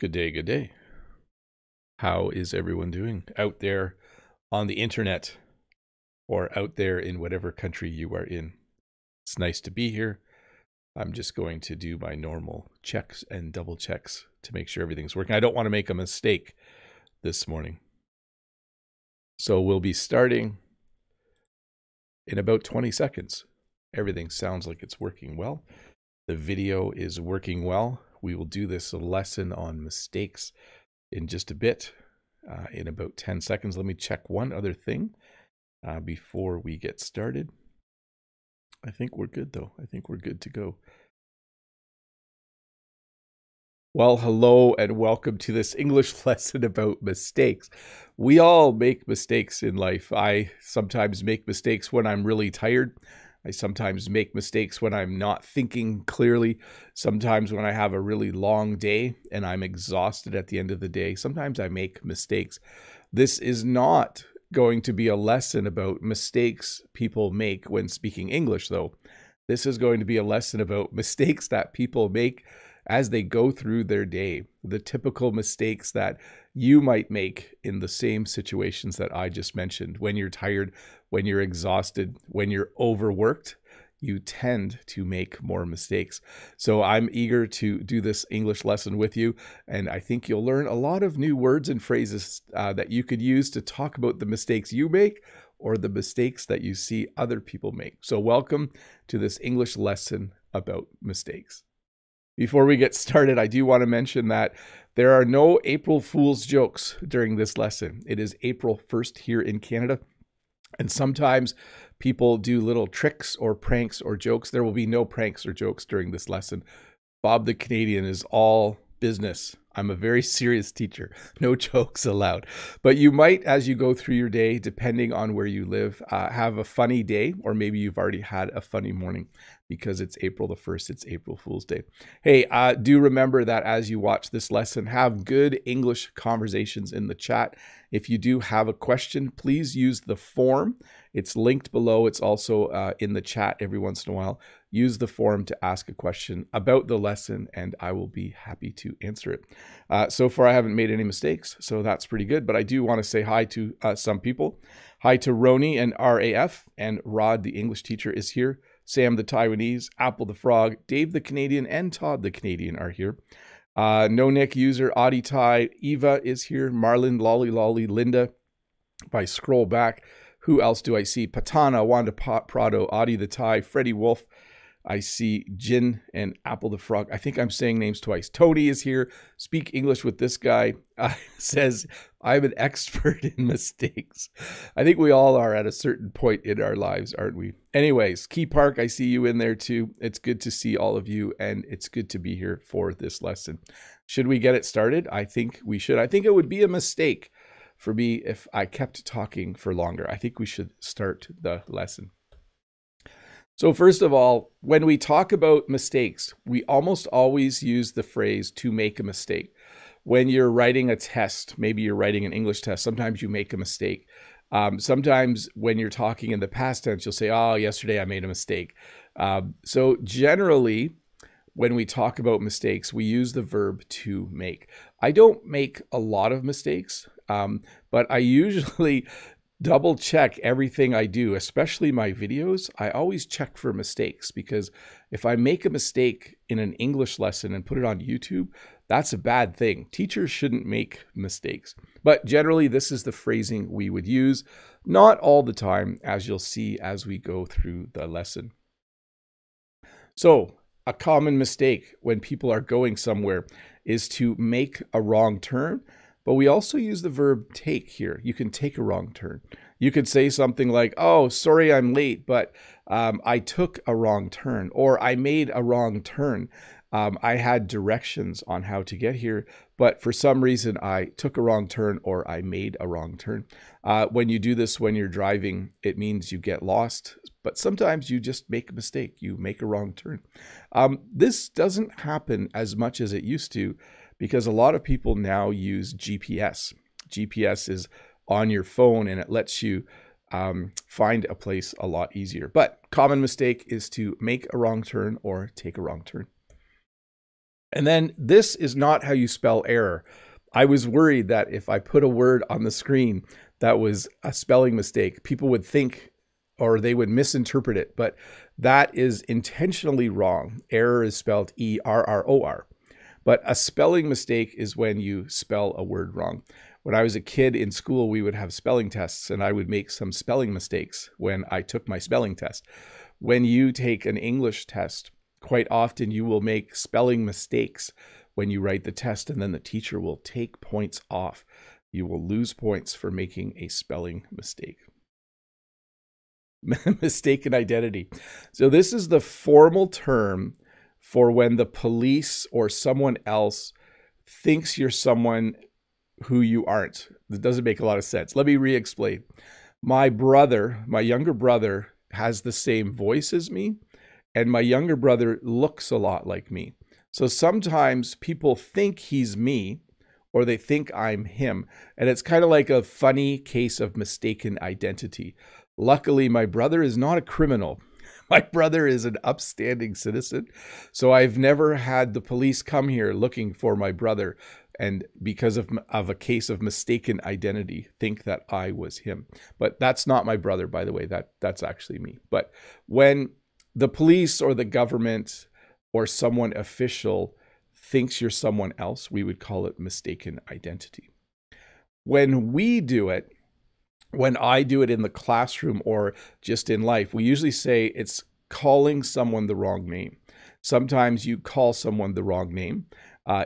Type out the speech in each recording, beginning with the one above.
Good day, good day. How is everyone doing out there on the internet or out there in whatever country you are in? It's nice to be here. I'm just going to do my normal checks and double checks to make sure everything's working. I don't want to make a mistake this morning. So we'll be starting in about 20 seconds. Everything sounds like it's working well. The video is working well. We will do this lesson on mistakes in just a bit, in about 10 seconds. Let me check one other thing before we get started. I think we're good, though. I think we're good to go. Well, hello and welcome to this English lesson about mistakes. We all make mistakes in life. I sometimes make mistakes when I'm really tired. I sometimes make mistakes when I'm not thinking clearly. Sometimes when I have a really long day and I'm exhausted at the end of the day, sometimes I make mistakes. This is not going to be a lesson about mistakes people make when speaking English, though. This is going to be a lesson about mistakes that people make as they go through their day. The typical mistakes that you might make in the same situations that I just mentioned. When you're tired, when you're exhausted, when you're overworked, you tend to make more mistakes. So I'm eager to do this English lesson with you, and I think you'll learn a lot of new words and phrases that you could use to talk about the mistakes you make or the mistakes that you see other people make. So welcome to this English lesson about mistakes. Before we get started, I do want to mention that there are no April Fool's jokes during this lesson. It is April 1st here in Canada, and sometimes people do little tricks or pranks or jokes. There will be no pranks or jokes during this lesson. Bob the Canadian is all business. I'm a very serious teacher. No jokes allowed. But you might, as you go through your day, depending on where you live, have a funny day, or maybe you've already had a funny morning because it's April the 1st. It's April Fool's Day. Hey, do remember that as you watch this lesson, have good English conversations in the chat. If you do have a question, please use the form. It's linked below. It's also in the chat every once in a while. Use the form to ask a question about the lesson, and I will be happy to answer it. So far, I haven't made any mistakes, so that's pretty good. But I do want to say hi to some people. Hi to Roni and RAF, and Rod, the English teacher, is here. Sam, the Taiwanese, Apple, the Frog, Dave, the Canadian, and Todd, the Canadian, are here. No Nick user, Audie Thai, Eva is here. Marlin, Lolly Lolly, Linda. If I scroll back, who else do I see? Patana, Wanda Prado, Audie the Thai, Freddie Wolf. I see Jin and Apple the Frog. I think I'm saying names twice. Tony is here. Speak English with this guy. Says, I'm an expert in mistakes. I think we all are at a certain point in our lives, aren't we? Anyways, Key Park, I see you in there too. It's good to see all of you, and it's good to be here for this lesson. Should we get it started? I think we should. I think it would be a mistake for me if I kept talking for longer. I think we should start the lesson. So first of all, when we talk about mistakes, we almost always use the phrase to make a mistake. When you're writing a test, maybe you're writing an English test, sometimes you make a mistake. Sometimes when you're talking in the past tense, you'll say, oh, yesterday I made a mistake. So generally, when we talk about mistakes, we use the verb to make. I don't make a lot of mistakes, but I usually double check everything I do, especially my videos. I always check for mistakes, because if I make a mistake in an English lesson and put it on YouTube, that's a bad thing. Teachers shouldn't make mistakes. But generally, this is the phrasing we would use. Not all the time, as you'll see as we go through the lesson. So a common mistake when people are going somewhere is to make a wrong turn. But we also use the verb take here. You can take a wrong turn. You could say something like, oh, sorry I'm late, but I took a wrong turn, or I made a wrong turn. I had directions on how to get here, but for some reason I took a wrong turn or I made a wrong turn. When you do this when you're driving, it means you get lost, but sometimes you just make a mistake. You make a wrong turn. This doesn't happen as much as it used to, because a lot of people now use GPS. GPS is on your phone, and it lets you find a place a lot easier. But common mistake is to make a wrong turn or take a wrong turn. And then this is not how you spell error. I was worried that if I put a word on the screen that was a spelling mistake, people would think, or they would misinterpret it, but that is intentionally wrong. Error is spelled E-R-R-O-R. But a spelling mistake is when you spell a word wrong. When I was a kid in school, we would have spelling tests, and I would make some spelling mistakes when I took my spelling test. When you take an English test, quite often you will make spelling mistakes when you write the test, and then the teacher will take points off. You will lose points for making a spelling mistake. Mistaken identity. So this is the formal term for when the police or someone else thinks you're someone who you aren't. That doesn't make a lot of sense. Let me re-explain. My brother, my younger brother, has the same voice as me, and my younger brother looks a lot like me. So sometimes people think he's me, or they think I'm him. And it's kind of like a funny case of mistaken identity. Luckily, my brother is not a criminal. My brother is an upstanding citizen. So I've never had the police come here looking for my brother, and because of a case of mistaken identity, think that I was him. But that's not my brother, by the way. That's actually me. But when the police or the government or someone official thinks you're someone else, we would call it mistaken identity. When we do it, when I do it in the classroom or just in life, we usually say it's calling someone the wrong name. Sometimes you call someone the wrong name.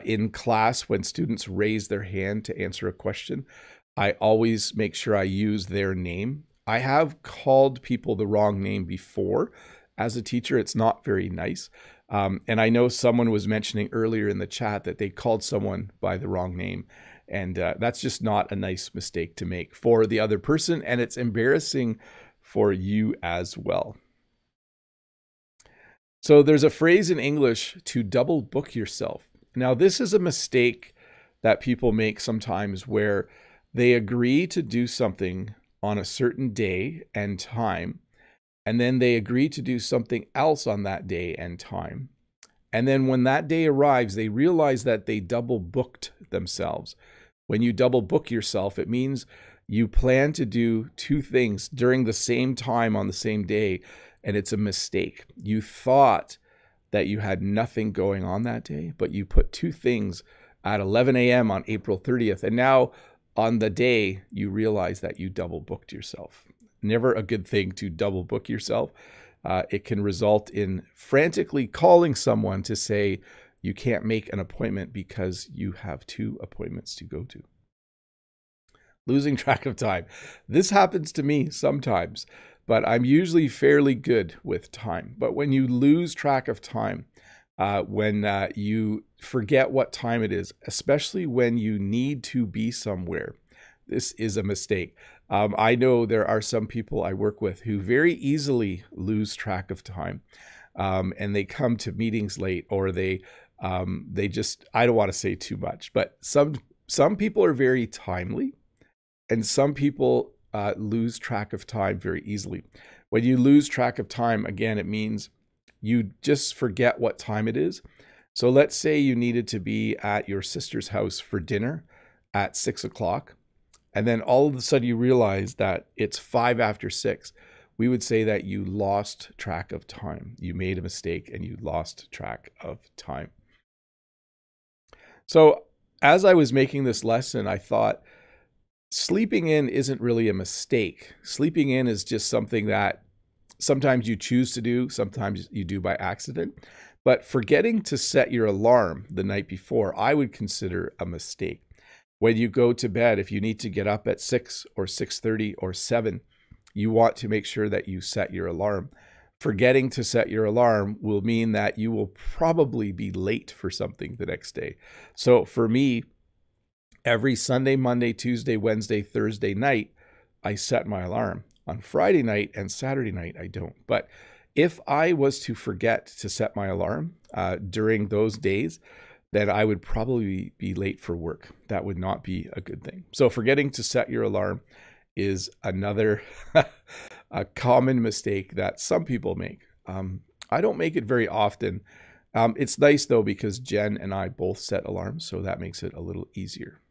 In class, when students raise their hand to answer a question, I always make sure I use their name. I have called people the wrong name before. As a teacher, it's not very nice. And I know someone was mentioning earlier in the chat that they called someone by the wrong name. And that's just not a nice mistake to make for the other person. And it's embarrassing for you as well. So there's a phrase in English, to double book yourself. Now, this is a mistake that people make sometimes where they agree to do something on a certain day and time, and then they agree to do something else on that day and time. And then when that day arrives, they realize that they double booked themselves. When you double book yourself, it means you plan to do two things during the same time on the same day, and it's a mistake. You thought that you had nothing going on that day, but you put two things at 11 a.m. on April 30th, and now on the day, you realize that you double booked yourself. Never a good thing to double book yourself. It can result in frantically calling someone to say you can't make an appointment because you have two appointments to go to. Losing track of time. This happens to me sometimes, but I'm usually fairly good with time. But when you lose track of time, when you forget what time it is, especially when you need to be somewhere, this is a mistake. I know there are some people I work with who very easily lose track of time, and they come to meetings late, or they just, I don't want to say too much, but some people are very timely, and some people lose track of time very easily. When you lose track of time, again, it means you just forget what time it is. So let's say you needed to be at your sister's house for dinner at 6 o'clock. And then all of a sudden you realize that it's 5 after 6. We would say that you lost track of time. You made a mistake and you lost track of time. So as I was making this lesson, I thought sleeping in isn't really a mistake. Sleeping in is just something that sometimes you choose to do, sometimes you do by accident. But forgetting to set your alarm the night before, I would consider a mistake. When you go to bed, if you need to get up at 6 or 6:30 or 7, you want to make sure that you set your alarm. Forgetting to set your alarm will mean that you will probably be late for something the next day. So for me, every Sunday, Monday, Tuesday, Wednesday, Thursday night, I set my alarm. On Friday night and Saturday night, I don't. But if I was to forget to set my alarm during those days, then I would probably be late for work. That would not be a good thing. So forgetting to set your alarm is another a common mistake that some people make. I don't make it very often, It's nice though, because Jen and I both set alarms, so that makes it a little easier.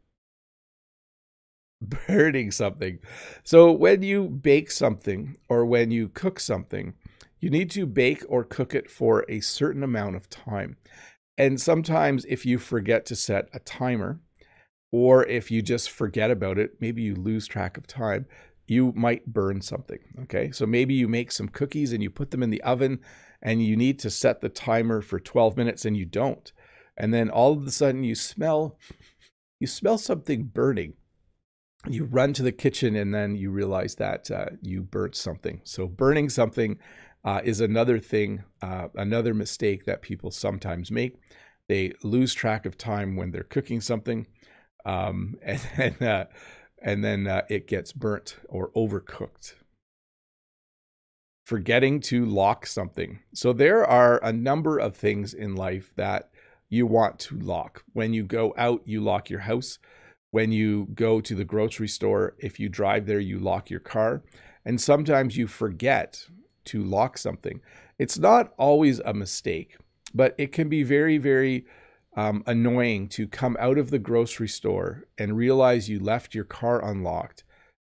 Burning something. So when you bake something or when you cook something, you need to bake or cook it for a certain amount of time. And sometimes if you forget to set a timer, or if you just forget about it, maybe you lose track of time, you might burn something, okay? So maybe you make some cookies and you put them in the oven and you need to set the timer for 12 minutes and you don't. And then all of a sudden you smell something burning. You run to the kitchen and then you realize that you burnt something. So burning something is another thing, another mistake that people sometimes make. They lose track of time when they're cooking something, and then it gets burnt or overcooked. Forgetting to lock something. So there are a number of things in life that you want to lock. When you go out, you lock your house. When you go to the grocery store, if you drive there, you lock your car. And sometimes you forget to lock something. It's not always a mistake, but it can be very, very annoying to come out of the grocery store and realize you left your car unlocked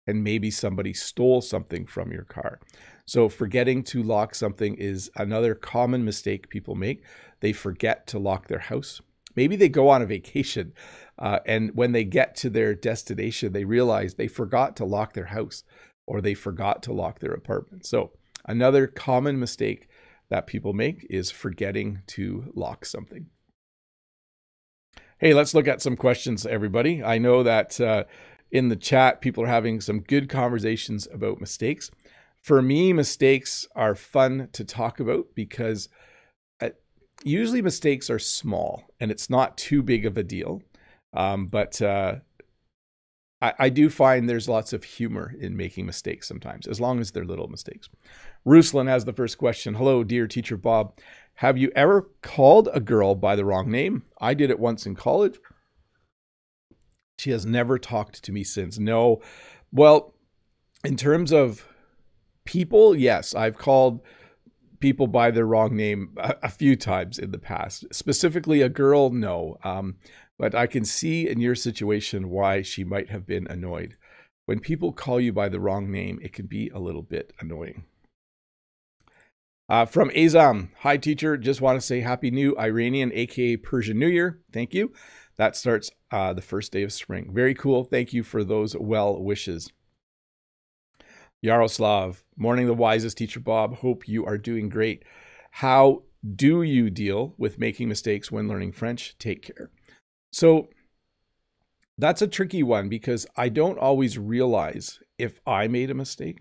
and maybe somebody stole something from your car. So forgetting to lock something is another common mistake people make. They forget to lock their house. Maybe they go on a vacation and when they get to their destination, they realize they forgot to lock their house or they forgot to lock their apartment. So another common mistake that people make is forgetting to lock something. Hey, let's look at some questions, everybody. I know that in the chat, people are having some good conversations about mistakes. For me, mistakes are fun to talk about because usually mistakes are small and it's not too big of a deal. But I do find there's lots of humor in making mistakes sometimes, as long as they're little mistakes. Ruslan has the first question. Hello, dear teacher Bob. Have you ever called a girl by the wrong name? I did it once in college. She has never talked to me since. No. Well, in terms of people, yes, I've called people by their wrong name a few times in the past. Specifically a girl, no. But I can see in your situation why she might have been annoyed. When people call you by the wrong name, it can be a little bit annoying. From Azam, hi teacher, just want to say Happy New Iranian, aka Persian New Year. Thank you. That starts the first day of spring. Very cool. Thank you for those well wishes. Yaroslav, morning the wisest teacher Bob. Hope you are doing great. How do you deal with making mistakes when learning French? Take care. So that's a tricky one because I don't always realize if I made a mistake.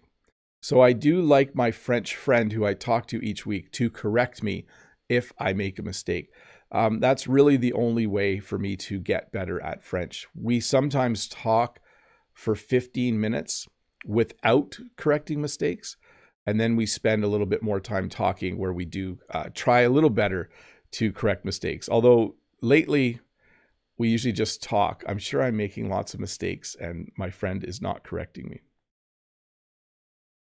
So I do like my French friend who I talk to each week to correct me if I make a mistake. That's really the only way for me to get better at French. We sometimes talk for 15 minutes without correcting mistakes. And then we spend a little bit more time talking where we do try a little better to correct mistakes. Although lately we usually just talk. I'm sure I'm making lots of mistakes and my friend is not correcting me.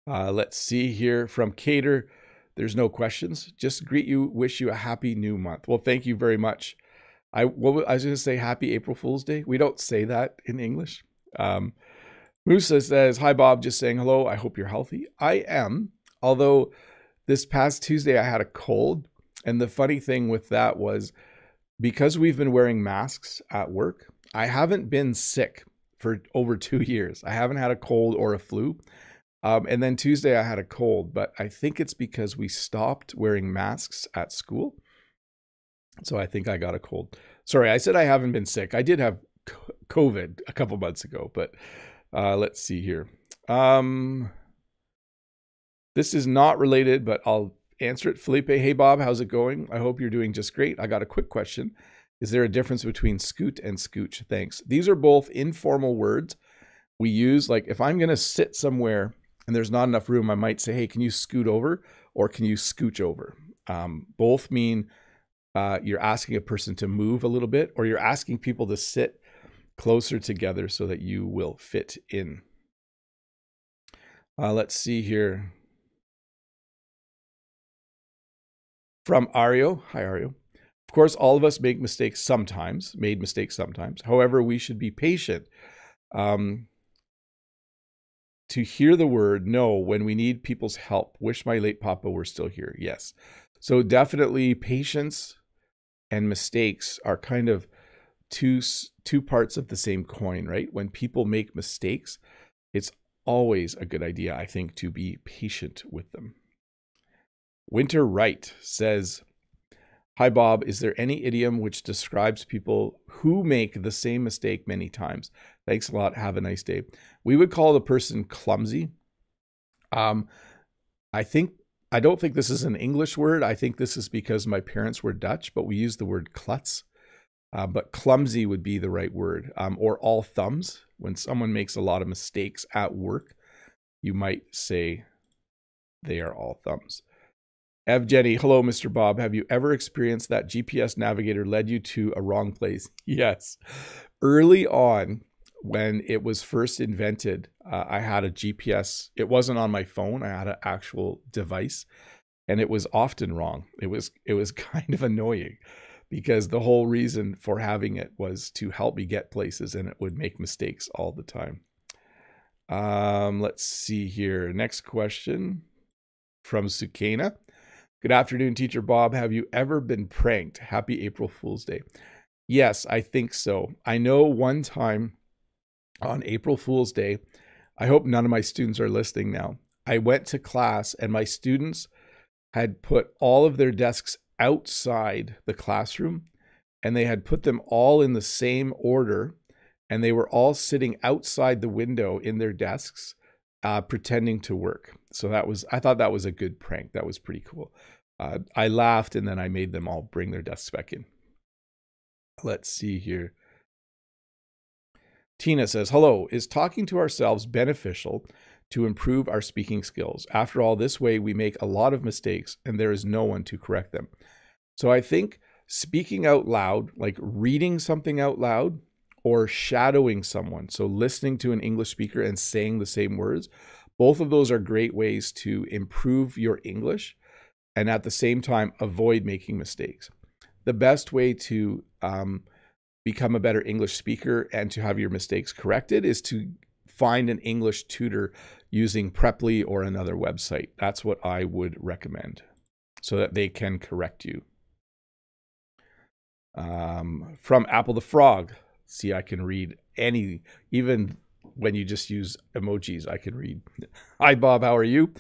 Let's see here from Cater. There's no questions. Just greet you, wish you a happy new month. Well, thank you very much. I was going to say happy April Fool's Day. We don't say that in English. Musa says, hi, Bob, just saying hello. I hope you're healthy. I am. Although this past Tuesday, I had a cold. And the funny thing with that was because we've been wearing masks at work, I haven't been sick for over 2 years. I haven't had a cold or a flu. And then Tuesday I had a cold, but I think it's because we stopped wearing masks at school. So I think I got a cold. Sorry, I said I haven't been sick. I did have COVID a couple months ago, but let's see here. This is not related, but I'll answer it. Felipe, hey Bob, how's it going? I hope you're doing just great. I got a quick question. Is there a difference between scoot and scooch? Thanks. These are both informal words we use. Like if I'm going to sit somewhere and there's not enough room, I might say, hey, can you scoot over or can you scooch over? Both mean you're asking a person to move a little bit or you're asking people to sit closer together so that you will fit in. Let's see here. From Ario. Hi, Ario. Of course, all of us make mistakes sometimes, made mistakes sometimes. However, we should be patient to hear the word no when we need people's help. Wish my late papa were still here. Yes. So definitely patience and mistakes are kind of two parts of the same coin, right? When people make mistakes, it's always a good idea, I think, to be patient with them. Winter Wright says, hi, Bob. Is there any idiom which describes people who make the same mistake many times? Thanks a lot. Have a nice day. We would call the person clumsy. I don't think this is an English word. I think this is because my parents were Dutch, but we use the word klutz. But clumsy would be the right word, or all thumbs. When someone makes a lot of mistakes at work, you might say they are all thumbs. Evgeny, hello, Mr. Bob. Have you ever experienced that GPS navigator led you to a wrong place? Yes. Early on, when it was first invented, I had a GPS. It wasn't on my phone. I had an actual device, and it was often wrong. It was kind of annoying because the whole reason for having it was to help me get places, and it would make mistakes all the time. Let's see here. Next question from Sukaina. Good afternoon, Teacher Bob. Have you ever been pranked? Happy April Fool's Day. Yes, I think so. I know one time on April Fool's Day, I hope none of my students are listening now. I went to class and my students had put all of their desks outside the classroom and they had put them all in the same order and they were all sitting outside the window in their desks pretending to work. So that was, I thought that was a good prank. That was pretty cool. I laughed and then I made them all bring their desks back in. Let's see here. Tina says, hello, is talking to ourselves beneficial to improve our speaking skills? After all, this way we make a lot of mistakes and there is no one to correct them. So I think speaking out loud, like reading something out loud, or shadowing someone, so listening to an English speaker and saying the same words, both of those are great ways to improve your English and at the same time avoid making mistakes. The best way to become a better English speaker and to have your mistakes corrected is to find an English tutor using Preply or another website. That's what I would recommend so that they can correct you. From Apple the Frog. See, I can read any, even when you just use emojis, I can read. Hi, Bob, how are you?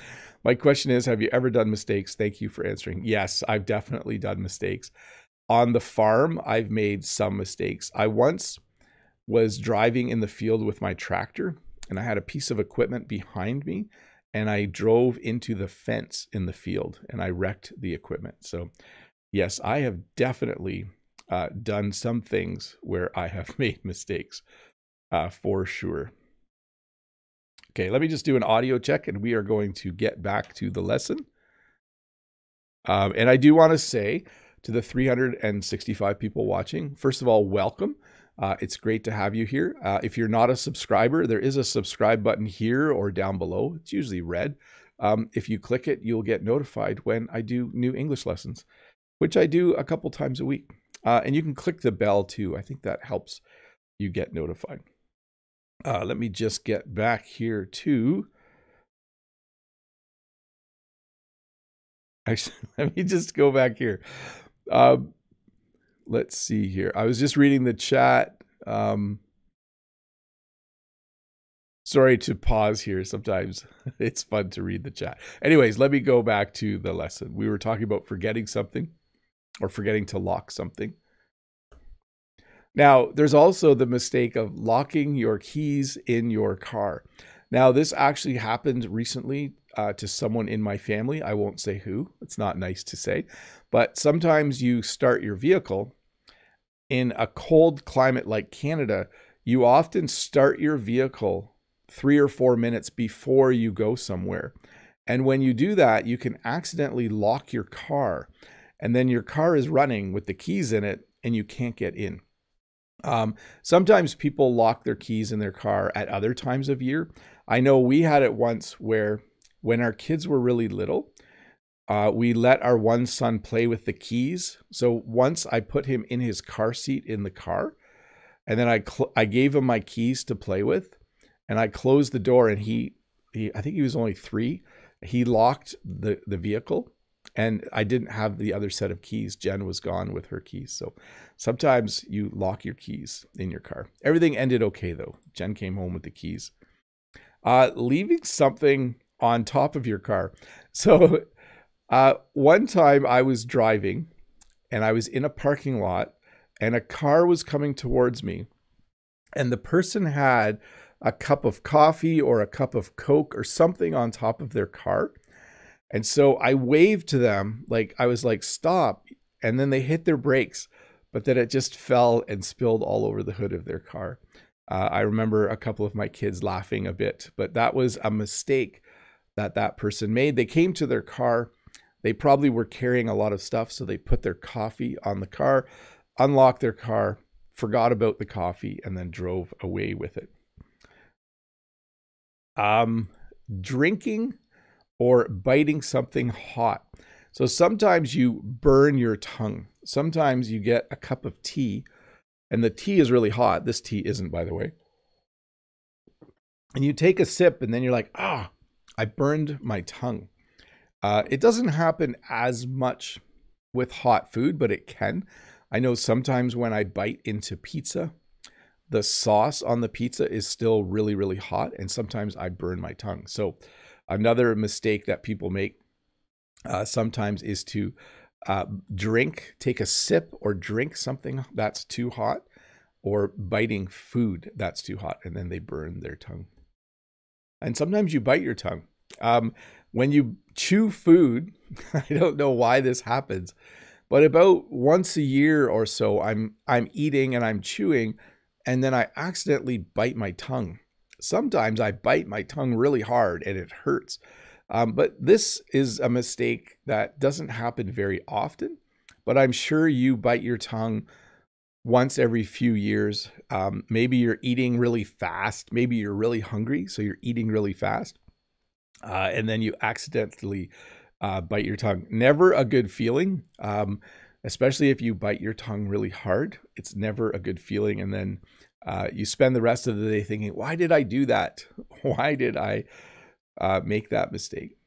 My question is, have you ever done mistakes? Thank you for answering. Yes, I've definitely done mistakes. On the farm, I've made some mistakes. I once was driving in the field with my tractor and I had a piece of equipment behind me and I drove into the fence in the field and I wrecked the equipment. So yes, I have definitely done some things where I have made mistakes for sure. Okay, let me just do an audio check and we are going to get back to the lesson. And I do want to say to the 365 people watching, first of all, welcome. It's great to have you here. If you're not a subscriber, there is a subscribe button here or down below. It's usually red. If you click it, you'll get notified when I do new English lessons, which I do a couple times a week. And you can click the bell too. I think that helps you get notified. Let me just get back here to... Actually, let me just go back here. Let's see here. I was just reading the chat. Sorry to pause here. Sometimes it's fun to read the chat. Anyways, let me go back to the lesson. We were talking about forgetting something, or forgetting to lock something. Now, there's also the mistake of locking your keys in your car. Now, this actually happened recently to someone in my family. I won't say who. It's not nice to say. But sometimes you start your vehicle. In a cold climate like Canada, you often start your vehicle 3 or 4 minutes before you go somewhere. And when you do that, you can accidentally lock your car. And then your car is running with the keys in it and you can't get in. Sometimes people lock their keys in their car at other times of year. I know we had it once where when our kids were really little, We let our one son play with the keys. So once I put him in his car seat in the car, and then I gave him my keys to play with, and I closed the door, and he I think he was only 3. He locked the vehicle, and I didn't have the other set of keys. Jen was gone with her keys. So sometimes you lock your keys in your car. Everything ended okay though. Jen came home with the keys. Leaving something on top of your car. So one time I was driving and I was in a parking lot and a car was coming towards me, and the person had a cup of coffee or a cup of Coke or something on top of their car. And so I waved to them, like I was like, stop. And then they hit their brakes, but then it just fell and spilled all over the hood of their car. I remember a couple of my kids laughing a bit, but that was a mistake that that person made. They came to their car. They probably were carrying a lot of stuff. So they put their coffee on the car, unlocked their car, forgot about the coffee, and then drove away with it. Drinking or biting something hot. So sometimes you burn your tongue. Sometimes you get a cup of tea and the tea is really hot. This tea isn't, by the way. And you take a sip and then you're like, ah, I burned my tongue. It doesn't happen as much with hot food, but it can. I know sometimes when I bite into pizza, the sauce on the pizza is still really, really hot, and sometimes I burn my tongue. So another mistake that people make sometimes is to take a sip or drink something that's too hot, or biting food that's too hot, and then they burn their tongue. And sometimes you bite your tongue. When you chew food, I don't know why this happens, but about once a year or so, I'm eating and I'm chewing, and then I accidentally bite my tongue. Sometimes I bite my tongue really hard and it hurts. But this is a mistake that doesn't happen very often, but I'm sure you bite your tongue once every few years. Maybe you're eating really fast. Maybe you're really hungry, so you're eating really fast. And then you accidentally bite your tongue. Never a good feeling. Especially if you bite your tongue really hard, it's never a good feeling. And then you spend the rest of the day thinking, why did I do that? Why did I make that mistake?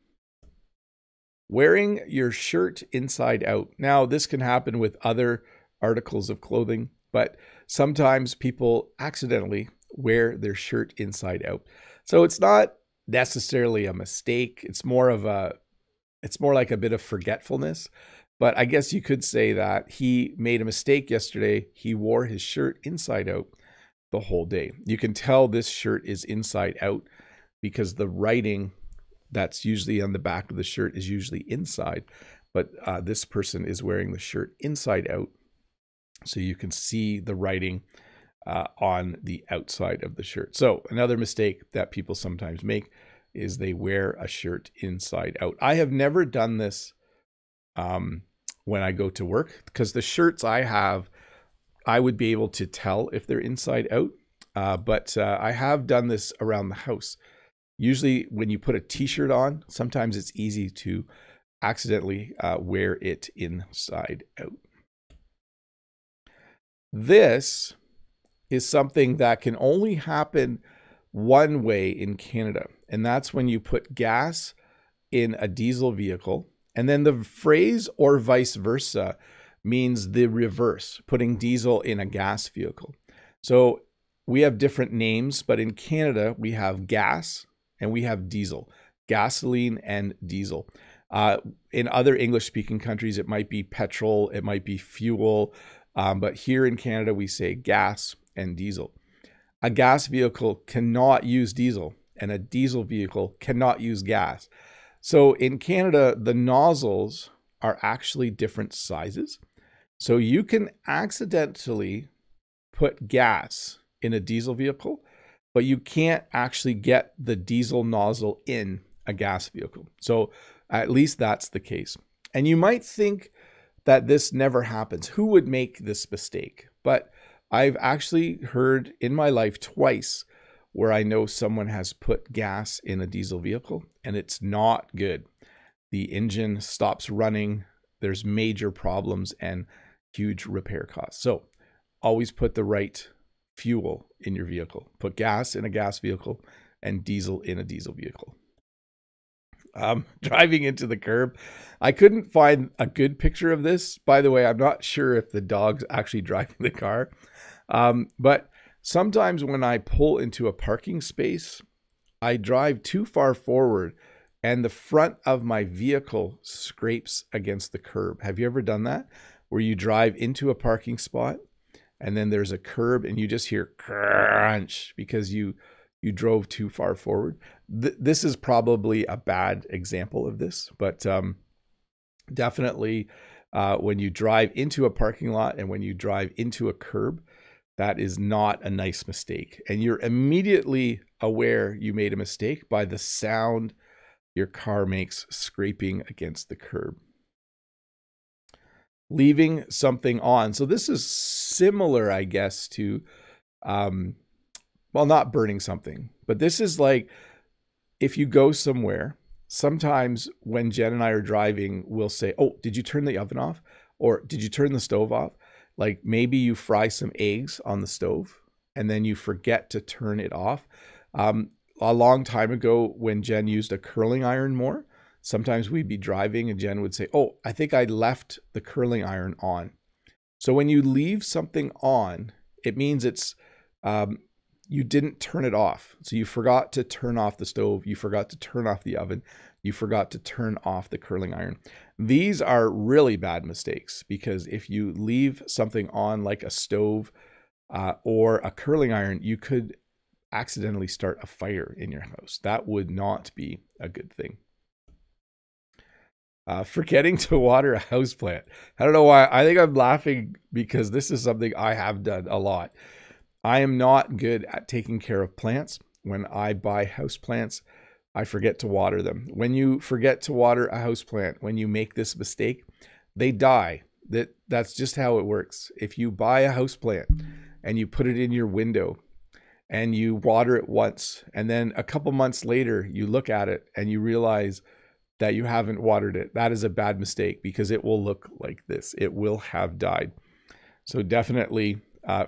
Wearing your shirt inside out. Now, this can happen with other articles of clothing, but sometimes people accidentally wear their shirt inside out. So it's not necessarily a mistake. It's more of a, it's more like a bit of forgetfulness. But I guess you could say that he made a mistake yesterday. He wore his shirt inside out the whole day. You can tell this shirt is inside out because the writing that's usually on the back of the shirt is usually inside. But this person is wearing the shirt inside out. So you can see the writing on the outside of the shirt. So another mistake that people sometimes make is they wear a shirt inside out. I have never done this when I go to work, because the shirts I have, I would be able to tell if they're inside out. But I have done this around the house. Usually when you put a t-shirt on, sometimes it's easy to accidentally wear it inside out. This is something that can only happen one way in Canada. And that's when you put gas in a diesel vehicle. And then the phrase "or vice versa" means the reverse, putting diesel in a gas vehicle. So we have different names, but in Canada, we have gas and we have diesel, gasoline and diesel. In other English-speaking countries, it might be petrol, it might be fuel, but here in Canada, we say gas and diesel. A gas vehicle cannot use diesel, and a diesel vehicle cannot use gas. So in Canada, the nozzles are actually different sizes. So you can accidentally put gas in a diesel vehicle, but you can't actually get the diesel nozzle in a gas vehicle. So at least that's the case. And you might think that this never happens. Who would make this mistake? But I've actually heard in my life twice where I know someone has put gas in a diesel vehicle, and it's not good. the engine stops running, there's major problems and huge repair costs. So always put the right fuel in your vehicle. Put gas in a gas vehicle and diesel in a diesel vehicle. Driving into the curb. I couldn't find a good picture of this. By the way, I'm not sure if the dog's actually driving the car. But sometimes when I pull into a parking space, I drive too far forward and the front of my vehicle scrapes against the curb. Have you ever done that? Where you drive into a parking spot and then there's a curb and you just hear crunch because you drove too far forward. This is probably a bad example of this, but definitely when you drive into a parking lot and when you drive into a curb, that is not a nice mistake. And you're immediately aware you made a mistake by the sound your car makes scraping against the curb. Leaving something on. So this is similar, I guess, to, well, not burning something, but this is like, if you go somewhere, sometimes when Jen and I are driving, we'll say, oh, did you turn the oven off? Or did you turn the stove off? Like maybe you fry some eggs on the stove and then you forget to turn it off. A long time ago when Jen used a curling iron more, sometimes we'd be driving and Jen would say, oh, I think I left the curling iron on. So when you leave something on, it means it's, you didn't turn it off. So you forgot to turn off the stove. You forgot to turn off the oven. You forgot to turn off the curling iron. These are really bad mistakes because if you leave something on like a stove or a curling iron, you could accidentally start a fire in your house. That would not be a good thing. Forgetting to water a houseplant. I don't know why. I think I'm laughing because this is something I have done a lot. I am not good at taking care of plants. When I buy houseplants, I forget to water them. When you forget to water a houseplant, when you make this mistake, they die. That's just how it works. If you buy a houseplant and you put it in your window and you water it once, and then a couple months later, you look at it and you realize that you haven't watered it, that is a bad mistake because it will look like this. It will have died. So definitely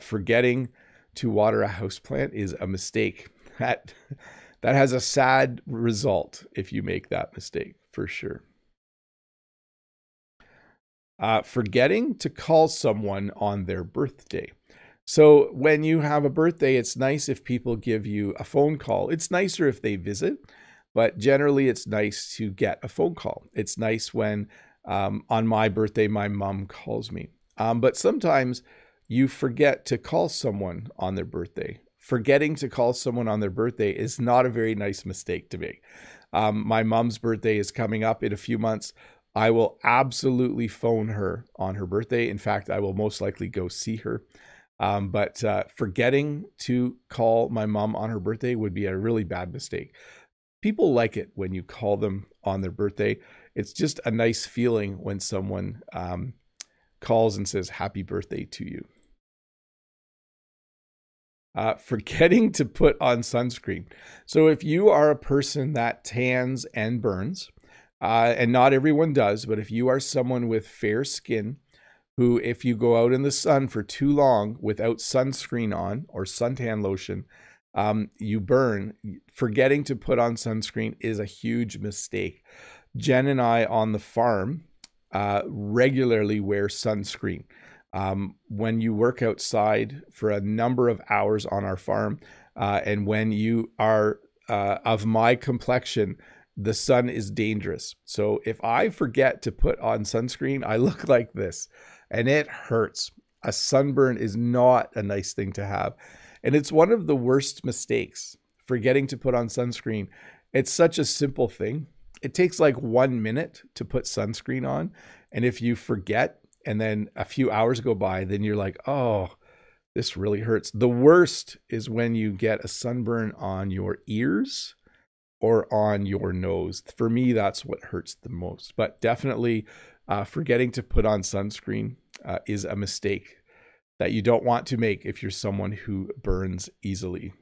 forgetting to water a houseplant is a mistake. That has a sad result if you make that mistake, for sure. Forgetting to call someone on their birthday. So when you have a birthday, it's nice if people give you a phone call. It's nicer if they visit, but generally it's nice to get a phone call. It's nice when on my birthday, my mom calls me. But sometimes you forget to call someone on their birthday. Forgetting to call someone on their birthday is not a very nice mistake to make. My mom's birthday is coming up in a few months. I will absolutely phone her on her birthday. In fact, I will most likely go see her. But forgetting to call my mom on her birthday would be a really bad mistake. People like it when you call them on their birthday. It's just a nice feeling when someone calls and says, happy birthday to you. Forgetting to put on sunscreen. So if you are a person that tans and burns, and not everyone does, but if you are someone with fair skin who, if you go out in the sun for too long without sunscreen on or suntan lotion, you burn. Forgetting to put on sunscreen is a huge mistake. Jen and I on the farm regularly wear sunscreen. When you work outside for a number of hours on our farm, and when you are of my complexion, the sun is dangerous. So if I forget to put on sunscreen, I look like this and it hurts. A sunburn is not a nice thing to have. And it's one of the worst mistakes, forgetting to put on sunscreen. It's such a simple thing. It takes like 1 minute to put sunscreen on. And if you forget, and then a few hours go by, then you're like, oh, this really hurts. The worst is when you get a sunburn on your ears or on your nose. For me, that's what hurts the most. But definitely forgetting to put on sunscreen is a mistake that you don't want to make if you're someone who burns easily.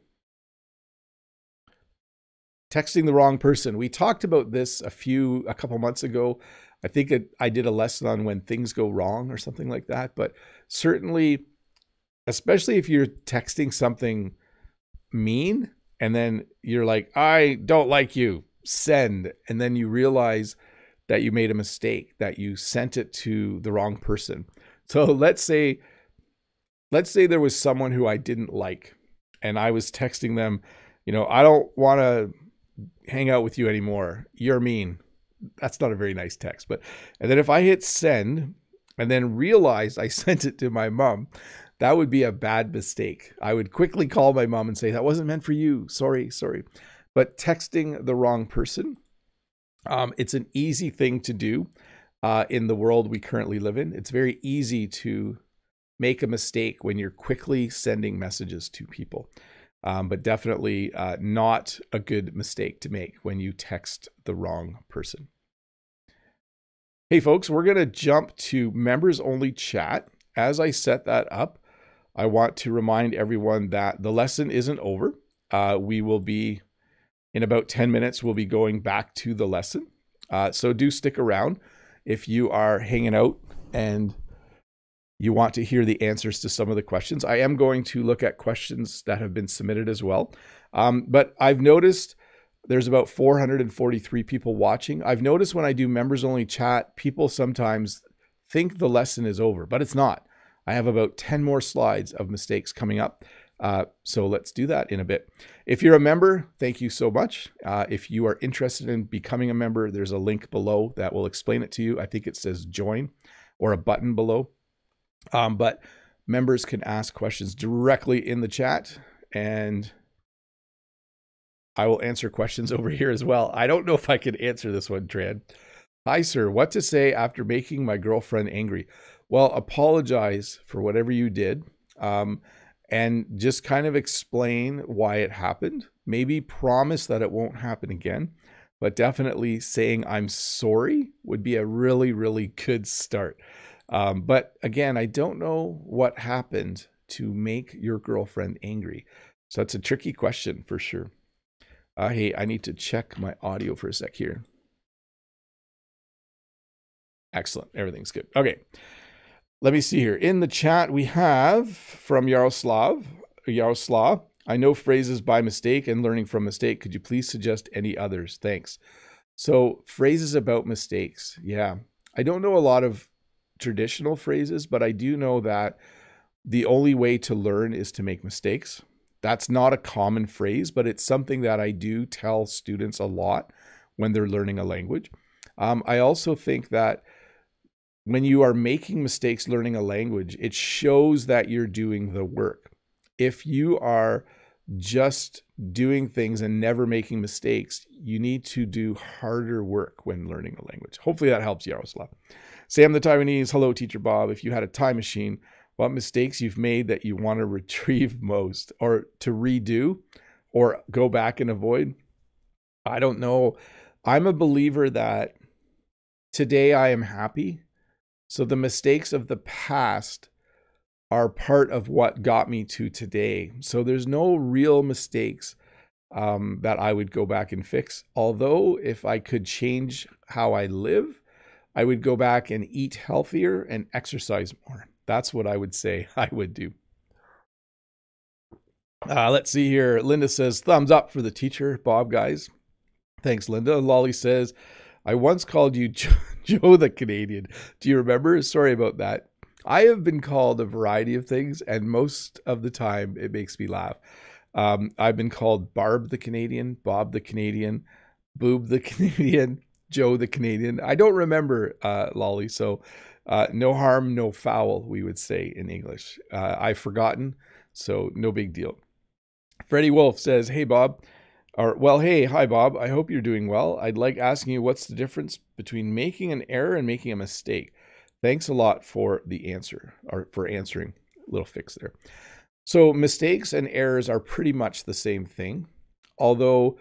texting the wrong person. We talked about this a couple months ago. I think I did a lesson on when things go wrong or something like that. But certainly, especially if you're texting something mean and then you're like, I don't like you, send. And then you realize that you made a mistake, that you sent it to the wrong person. So let's say there was someone who I didn't like and I was texting them, you know, I don't want to hang out with you anymore. You're mean. That's not a very nice text. But, and then if I hit send and then realized I sent it to my mom, that would be a bad mistake. I would quickly call my mom and say, that wasn't meant for you. Sorry, sorry. But texting the wrong person, it's an easy thing to do in the world we currently live in. It's very easy to make a mistake when you're quickly sending messages to people. But definitely not a good mistake to make when you text the wrong person. Hey folks, we're going to jump to members only chat. As I set that up, I want to remind everyone that the lesson isn't over. We will be, in about 10 minutes, we'll be going back to the lesson. So do stick around if you are hanging out and you want to hear the answers to some of the questions. I am going to look at questions that have been submitted as well. But I've noticed there's about 443 people watching. I've noticed when I do members only chat, people sometimes think the lesson is over, but it's not. I have about 10 more slides of mistakes coming up. So let's do that in a bit. If you're a member, thank you so much. If you are interested in becoming a member, there's a link below that will explain it to you. I think it says join or a button below. But members can ask questions directly in the chat and I will answer questions over here as well. I don't know if I can answer this one, Tran. Hi, sir. What to say after making my girlfriend angry? Well, apologize for whatever you did and just kind of explain why it happened. Maybe promise that it won't happen again, but definitely saying I'm sorry would be a really, really good start. But again, I don't know what happened to make your girlfriend angry. So that's a tricky question for sure. Hey, I need to check my audio for a sec here. Excellent. Everything's good. Okay. Let me see here. In the chat, we have from Yaroslav, I know phrases by mistake and learning from mistake. Could you please suggest any others? Thanks. So phrases about mistakes. Yeah. I don't know a lot of traditional phrases, but I do know that the only way to learn is to make mistakes. That's not a common phrase, but it's something that I do tell students a lot when they're learning a language. I also think that when you are making mistakes learning a language, it shows that you're doing the work. If you are just doing things and never making mistakes, you need to do harder work when learning a language. Hopefully that helps, Yaroslav. Sam the Taiwanese, hello, Teacher Bob. If you had a time machine, what mistakes you've made that you want to retrieve most or to redo or go back and avoid? I don't know. I'm a believer that today I am happy. So the mistakes of the past are part of what got me to today. So there's no real mistakes that I would go back and fix. Although if I could change how I live, I would go back and eat healthier and exercise more. That's what I would say I would do. Let's see here. Linda says, thumbs up for the teacher, Bob, guys. Thanks, Linda. Lolly says, I once called you Joe the Canadian. Do you remember? Sorry about that. I have been called a variety of things, and most of the time it makes me laugh. I've been called Barb the Canadian, Bob the Canadian, Boob the Canadian, Joe the Canadian. I don't remember, Lolly, so no harm, no foul, we would say in English. I've forgotten, so no big deal. Freddie Wolf says, hey, Bob. Or, well, hey, hi, Bob. I hope you're doing well. I'd like asking you what's the difference between making an error and making a mistake. Thanks a lot for the answer, or for answering. A little fix there. So mistakes and errors are pretty much the same thing, although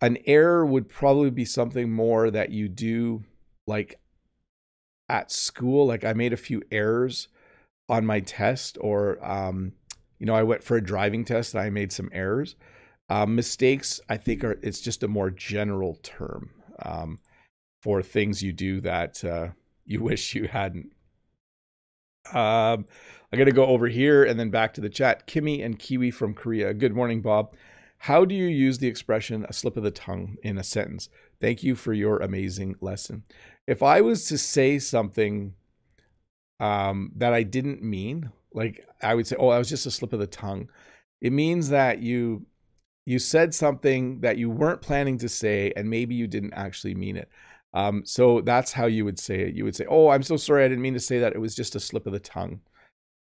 an error would probably be something more that you do like at school. Like I made a few errors on my test or, you know, I went for a driving test and I made some errors. Mistakes, I think, are, it's just a more general term for things you do that you wish you hadn't. I'm gonna go over here and then back to the chat. Kimmy and Kiwi from Korea. Good morning, Bob. How do you use the expression a slip of the tongue in a sentence? Thank you for your amazing lesson. If I was to say something that I didn't mean, like I would say, oh, that was just a slip of the tongue. It means that you said something that you weren't planning to say, and maybe you didn't actually mean it. So that's how you would say it. You would say, oh, I'm so sorry, I didn't mean to say that. It was just a slip of the tongue.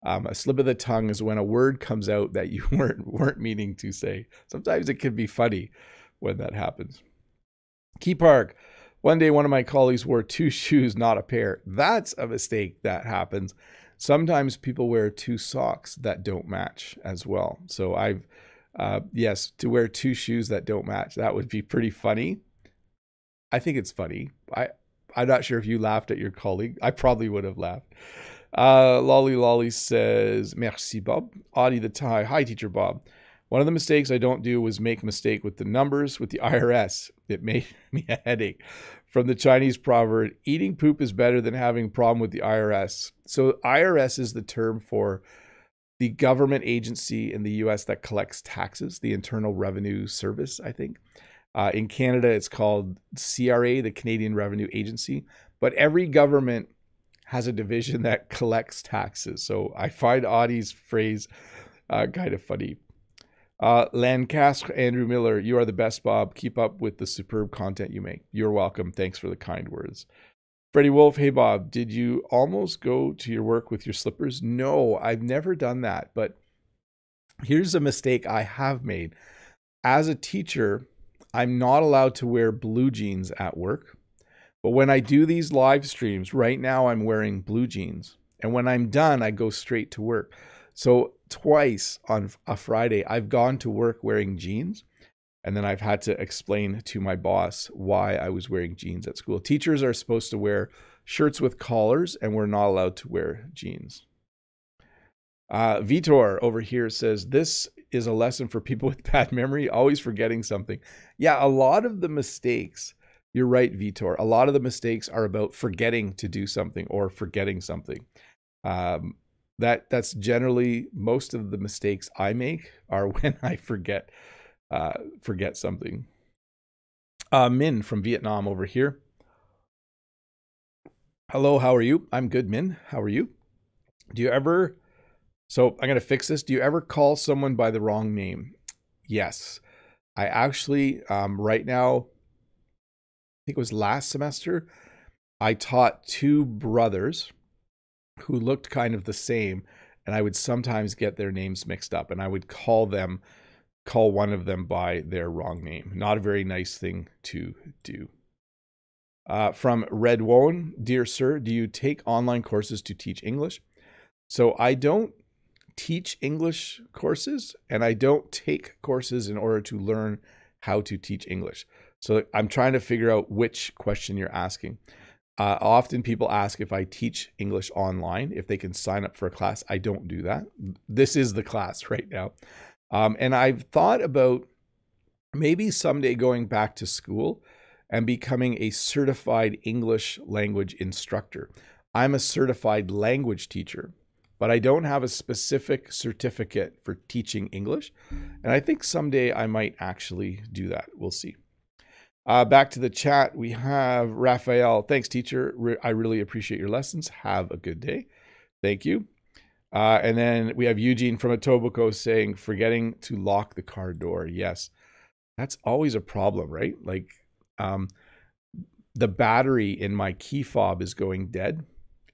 A slip of the tongue is when a word comes out that you weren't meaning to say. Sometimes it can be funny when that happens. Key Park, one day one of my colleagues wore two shoes, not a pair. That's a mistake that happens. Sometimes people wear two socks that don't match as well. So I've, yes, to wear two shoes that don't match, that would be pretty funny. I think it's funny. I'm not sure if you laughed at your colleague. I probably would have laughed. Lolly Lolly says, merci, Bob. Audie the Thai, hi, Teacher Bob. One of the mistakes I don't do was make a mistake with the numbers with the IRS. It made me a headache. From the Chinese proverb, eating poop is better than having a problem with the IRS. So IRS is the term for the government agency in the U.S. that collects taxes, the Internal Revenue Service, I think. In Canada, it's called CRA, the Canadian Revenue Agency. But every government has a division that collects taxes. So I find Audie's phrase kind of funny. Lancaster Andrew Miller, you are the best, Bob. Keep up with the superb content you make. You're welcome. Thanks for the kind words. Freddie Wolf, hey, Bob, did you almost go to your work with your slippers? No, I've never done that. But here's a mistake I have made. As a teacher, I'm not allowed to wear blue jeans at work. But when I do these live streams, right now I'm wearing blue jeans. And when I'm done, I go straight to work. So twice on a Friday, I've gone to work wearing jeans. And then I've had to explain to my boss why I was wearing jeans at school. Teachers are supposed to wear shirts with collars, and we're not allowed to wear jeans. Vitor over here says, this is a lesson for people with bad memory, always forgetting something. Yeah, a lot of the mistakes, you're right, Vitor, a lot of the mistakes are about forgetting to do something or forgetting something. That's generally most of the mistakes I make are when I forget something. Min from Vietnam over here. Hello, how are you? I'm good, Min. How are you? Do you ever... So I'm going to fix this. Do you ever call someone by the wrong name? Yes. I actually, right now, I think it was last semester, I taught two brothers who looked kind of the same, and I would sometimes get their names mixed up, and I would call one of them by their wrong name. Not a very nice thing to do. From Red Wone, dear sir, do you take online courses to teach English? So I don't teach English courses, and I don't take courses in order to learn how to teach English. So I'm trying to figure out which question you're asking. Often people ask if I teach English online, if they can sign up for a class. I don't do that. This is the class right now. And I've thought about maybe someday going back to school and becoming a certified English language instructor. I'm a certified language teacher, but I don't have a specific certificate for teaching English. And I think someday I might actually do that. We'll see. Back to the chat. We have Raphael. Thanks, teacher. I really appreciate your lessons. Have a good day. Thank you. And then we have Eugene from Etobicoke saying, forgetting to lock the car door. Yes, that's always a problem, right? Like the battery in my key fob is going dead.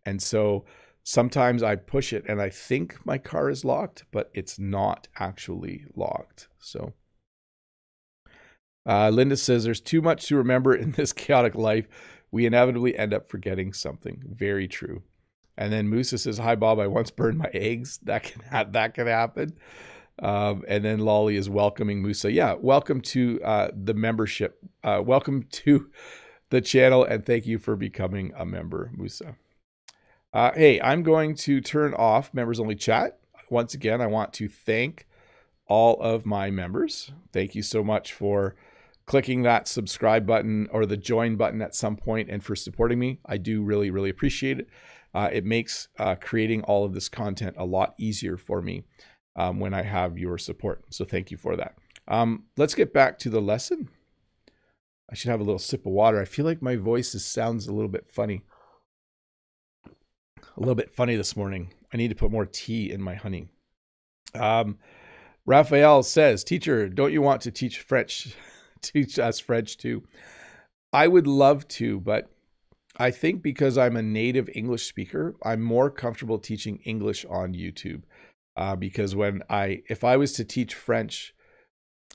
And so sometimes I push it and I think my car is locked, but it's not actually locked. So Linda says, there's too much to remember in this chaotic life. We inevitably end up forgetting something. Very true. And then Musa says, hi, Bob, I once burned my eggs. That can happen. And then Lolly is welcoming Musa. Yeah, welcome to the membership. Welcome to the channel, and thank you for becoming a member, Musa. Hey, I'm going to turn off members only chat. Once again, I want to thank all of my members. Thank you so much for clicking that subscribe button or the join button at some point and for supporting me. I do really, really appreciate it. It makes creating all of this content a lot easier for me when I have your support. So thank you for that. Let's get back to the lesson. I should have a little sip of water. I feel like my voice sounds a little bit funny. A little bit funny this morning. I need to put more tea in my honey. Raphael says, teacher, don't you want to teach French? Teach us French too. I would love to, but I think because I'm a native English speaker, I'm more comfortable teaching English on YouTube. Because if I was to teach French,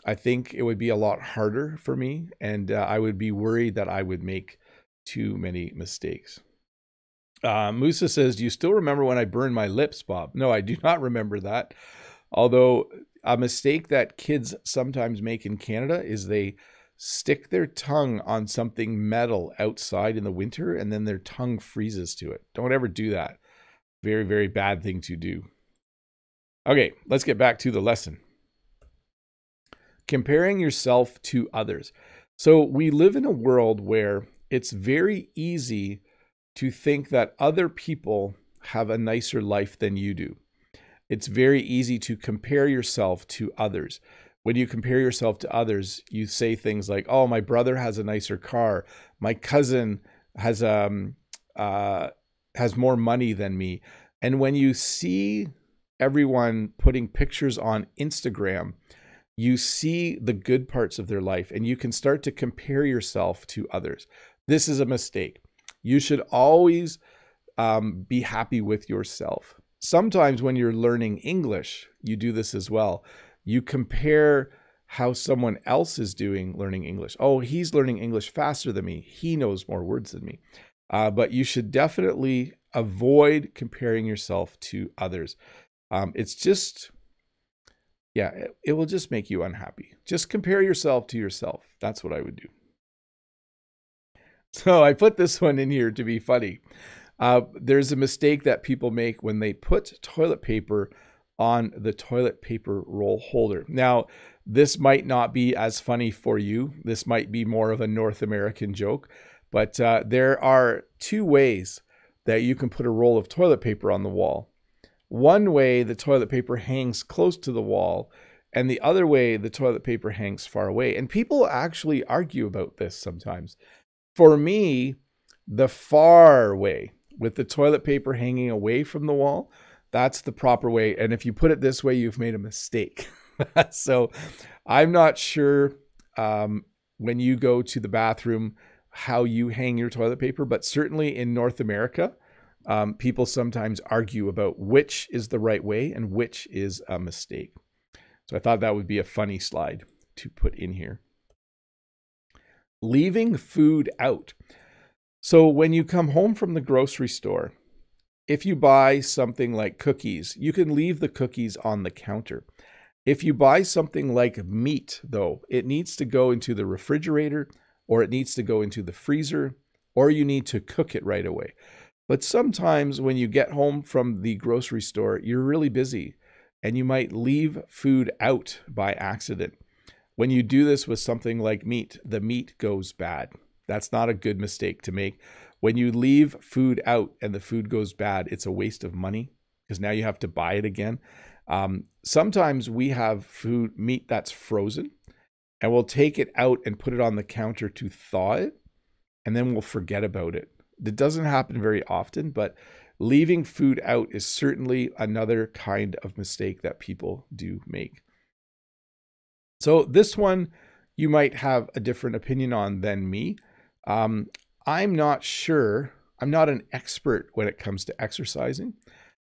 I think it would be a lot harder for me, and I would be worried that I would make too many mistakes. Musa says, do you still remember when I burned my lips, Bob? No, I do not remember that. Although a mistake that kids sometimes make in Canada is they stick their tongue on something metal outside in the winter, and then their tongue freezes to it. Don't ever do that. Very, very bad thing to do. Okay, let's get back to the lesson. Comparing yourself to others. So we live in a world where it's very easy to think that other people have a nicer life than you do. It's very easy to compare yourself to others. When you compare yourself to others, you say things like, oh, my brother has a nicer car. My cousin has more money than me. And when you see everyone putting pictures on Instagram, you see the good parts of their life and you can start to compare yourself to others. This is a mistake. You should always be happy with yourself. Sometimes when you're learning English, you do this as well. You compare how someone else is doing learning English. Oh, he's learning English faster than me. He knows more words than me. But you should definitely avoid comparing yourself to others. It's just, yeah, it will just make you unhappy. Just compare yourself to yourself. That's what I would do. So I put this one in here to be funny. There's a mistake that people make when they put toilet paper on the toilet paper roll holder. Now, this might not be as funny for you. This might be more of a North American joke, but there are two ways that you can put a roll of toilet paper on the wall. One way, the toilet paper hangs close to the wall, and the other way, the toilet paper hangs far away. And people actually argue about this sometimes. For me, the far way, with the toilet paper hanging away from the wall, that's the proper way. And if you put it this way, you've made a mistake. So I'm not sure when you go to the bathroom, how you hang your toilet paper, but certainly in North America, people sometimes argue about which is the right way and which is a mistake. So I thought that would be a funny slide to put in here. Leaving food out. So when you come home from the grocery store, if you buy something like cookies, you can leave the cookies on the counter. If you buy something like meat, though, it needs to go into the refrigerator, or it needs to go into the freezer, or you need to cook it right away. But sometimes when you get home from the grocery store, you're really busy and you might leave food out by accident. When you do this with something like meat, the meat goes bad. That's not a good mistake to make. When you leave food out and the food goes bad, it's a waste of money because now you have to buy it again. Sometimes we have meat that's frozen and we'll take it out and put it on the counter to thaw it, and then we'll forget about it. It doesn't happen very often, but leaving food out is certainly another kind of mistake that people do make. So this one you might have a different opinion on than me. I'm not sure. I'm not an expert when it comes to exercising.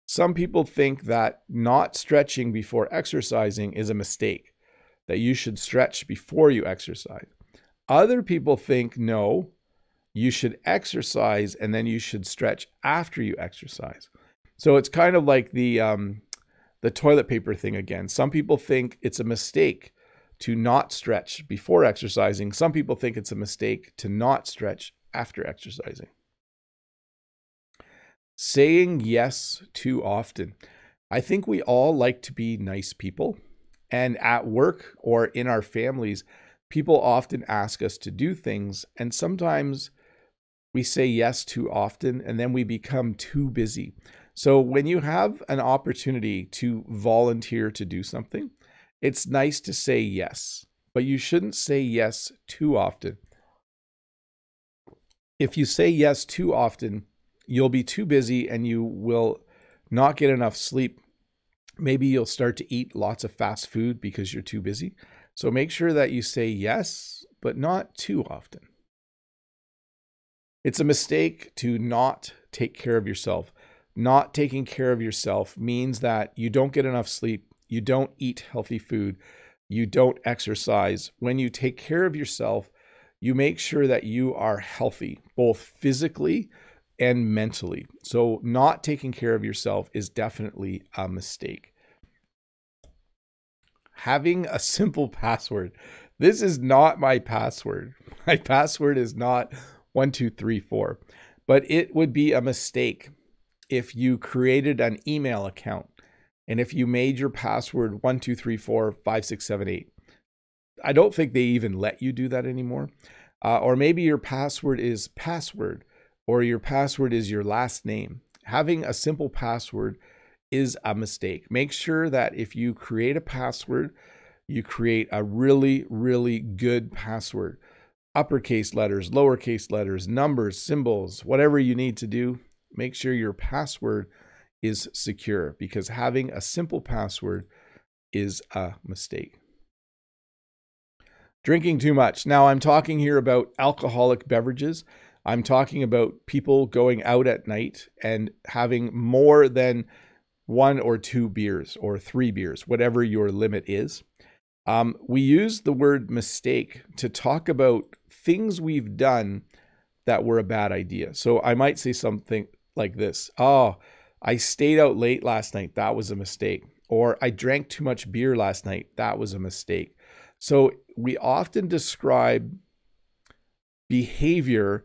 Some people think that not stretching before exercising is a mistake, that you should stretch before you exercise. Other people think, no, you should exercise and then you should stretch after you exercise. So it's kind of like the toilet paper thing again. Some people think it's a mistake to not stretch before exercising. Some people think it's a mistake to not stretch after exercising. Saying yes too often. I think we all like to be nice people, And at work or in our families, people often ask us to do things, and sometimes we say yes too often, and then we become too busy. So when you have an opportunity to volunteer to do something, it's nice to say yes, but you shouldn't say yes too often. If you say yes too often, you'll be too busy and you will not get enough sleep. Maybe you'll start to eat lots of fast food because you're too busy. So make sure that you say yes, but not too often. It's a mistake to not take care of yourself. Not taking care of yourself means that you don't get enough sleep, you don't eat healthy food, you don't exercise. When you take care of yourself, you make sure that you are healthy, both physically and mentally. So not taking care of yourself is definitely a mistake. Having a simple password. This is not my password. My password is not 1234, but it would be a mistake if you created an email account and if you made your password 12345678. I don't think they even let you do that anymore. Or maybe your password is password, or your password is your last name. Having a simple password is a mistake. Make sure that if you create a password, you create a really, really good password. Uppercase letters, lowercase letters, numbers, symbols, whatever you need to do, make sure your password is secure, because having a simple password is a mistake. Drinking too much. Now I'm talking here about alcoholic beverages. I'm talking about people going out at night and having more than 1 or 2 beers or 3 beers, whatever your limit is. We use the word mistake to talk about things we've done that were a bad idea. So I might say something like this. Oh, I stayed out late last night. That was a mistake. Or I drank too much beer last night. That was a mistake. So we often describe behavior.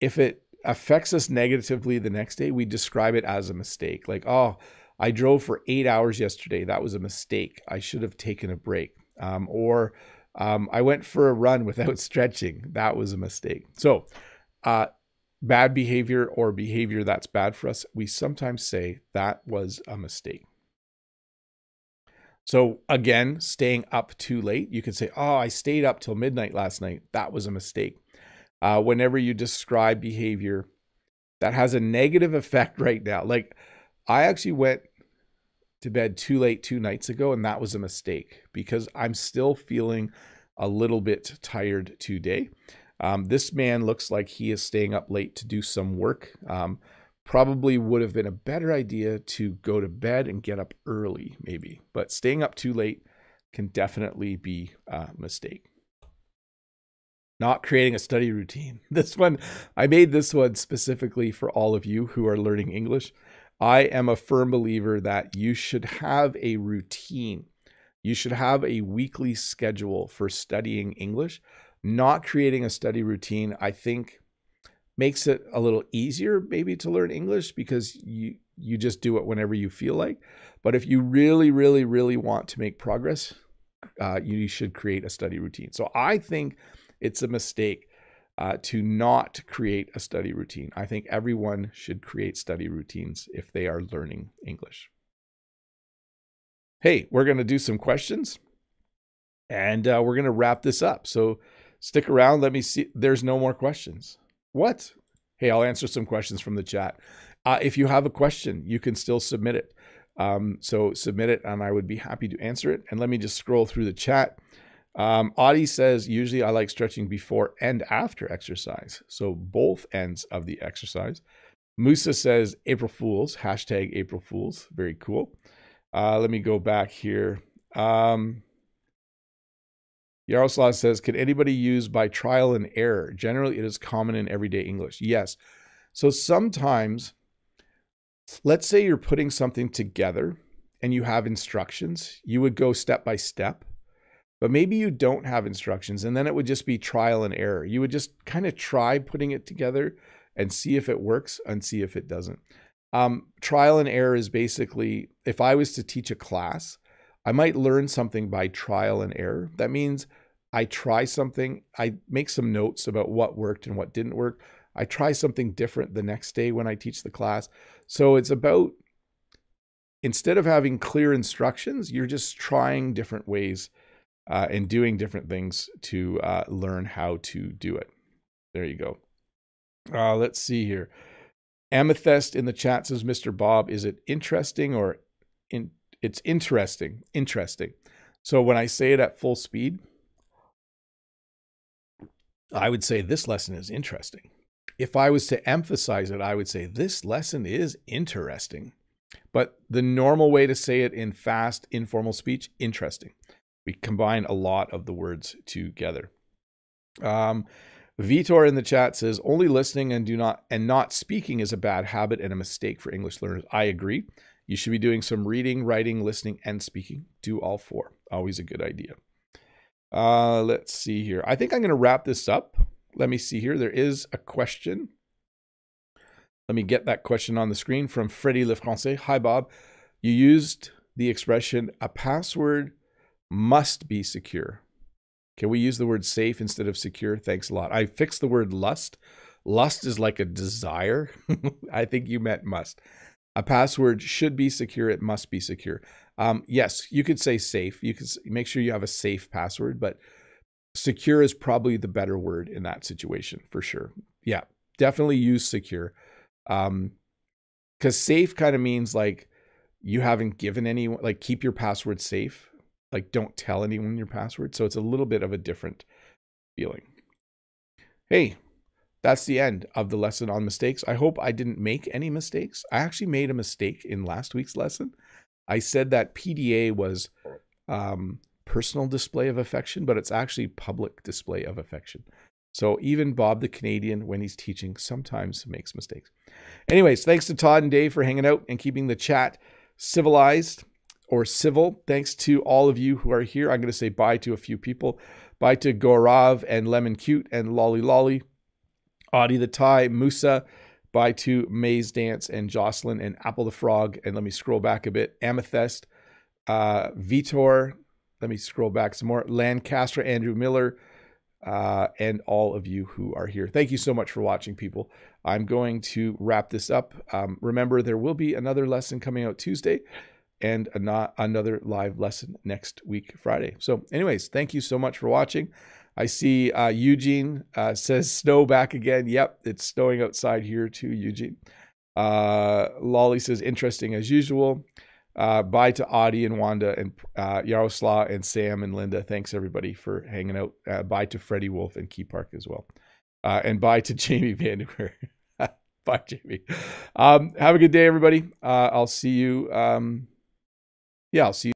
If it affects us negatively the next day, we describe it as a mistake. Like, oh, I drove for 8 hours yesterday. That was a mistake. I should have taken a break. I went for a run without stretching. That was a mistake. So bad behavior or behavior that's bad for us, we sometimes say that was a mistake. So again, staying up too late, you can say, oh, I stayed up till midnight last night. That was a mistake. Whenever you describe behavior that has a negative effect right now, like I actually went to bed too late 2 nights ago, and that was a mistake because I'm still feeling a little bit tired today. This man looks like he is staying up late to do some work. Probably would have been a better idea to go to bed and get up early maybe, but staying up too late can definitely be a mistake. Not creating a study routine. This one, I made this one specifically for all of you who are learning English. I am a firm believer that you should have a routine. You should have a weekly schedule for studying English. Not creating a study routine, I think, makes it a little easier maybe to learn English because you just do it whenever you feel like. But if you really, really, really want to make progress, you should create a study routine. So I think it's a mistake to not create a study routine. I think everyone should create study routines if they are learning English. Hey, we're going to do some questions and we're going to wrap this up. So stick around. Let me see. There's no more questions. What? Hey, I'll answer some questions from the chat. If you have a question, you can still submit it. So submit it and I would be happy to answer it. And let me just scroll through the chat. Adi says, usually I like stretching before and after exercise. So both ends of the exercise. Musa says, April Fools, hashtag April Fools. Very cool. Let me go back here. Yaroslav says, can anybody use by trial and error? Generally, it is common in everyday English. Yes. So sometimes, let's say you're putting something together and you have instructions. You would go step by step. But maybe you don't have instructions and then it would just be trial and error. You would just kind of try putting it together and see if it works and see if it doesn't. Trial and error is basically, if I was to teach a class, I might learn something by trial and error. That means I try something, I make some notes about what worked and what didn't work. I try something different the next day when I teach the class. So it's about, instead of having clear instructions, you're just trying different ways and doing different things to learn how to do it. There you go. Let's see here. Amethyst in the chat says, Mr. Bob, is it interesting or in? It's interesting, interesting. So when I say it at full speed, I would say this lesson is interesting. If I was to emphasize it, I would say this lesson is interesting. But the normal way to say it in fast, informal speech, interesting. We combine a lot of the words together. Vitor in the chat says, only listening and not speaking is a bad habit and a mistake for English learners. I agree. You should be doing some reading, writing, listening, and speaking. Do all four. Always a good idea. Let's see here. I think I'm going to wrap this up. Let me see here. There is a question. Let me get that question on the screen from Freddy Lefrancais. Hi, Bob. You used the expression, a password must be secure. Can we use the word safe instead of secure? Thanks a lot. I fixed the word lust. Lust is like a desire. I think you meant must. A password should be secure. It must be secure. Yes, you could say safe. You could make sure you have a safe password, but secure is probably the better word in that situation for sure. Yeah, definitely use secure. Because safe kind of means like you haven't given anyone, like keep your password safe. Like don't tell anyone your password. So it's a little bit of a different feeling. Hey, that's the end of the lesson on mistakes. I hope I didn't make any mistakes. I actually made a mistake in last week's lesson. I said that PDA was personal display of affection, but it's actually public display of affection. So even Bob the Canadian, when he's teaching, sometimes makes mistakes. Anyways, thanks to Todd and Dave for hanging out and keeping the chat civilized. Or civil. Thanks to all of you who are here. I'm going to say bye to a few people. Bye to Gorav and Lemon Cute and Lolly Lolly, Audie the Thai, Musa. Bye to Maze Dance and Jocelyn and Apple the Frog. And let me scroll back a bit. Amethyst, Vitor. Let me scroll back some more. Lancaster, Andrew Miller, and all of you who are here. Thank you so much for watching, people. I'm going to wrap this up. Remember, there will be another lesson coming out Tuesday. And another live lesson next week, Friday. So anyways, thank you so much for watching. I see Eugene says snow back again. Yep, it's snowing outside here too, Eugene. Lolly says interesting as usual. Bye to Audie and Wanda and Yaroslav and Sam and Linda. Thanks everybody for hanging out. Bye to Freddie Wolf and Key Park as well. And bye to Jamie Vandenberg. Bye, Jamie. Have a good day, everybody. I'll see you. Yeah, I'll see you.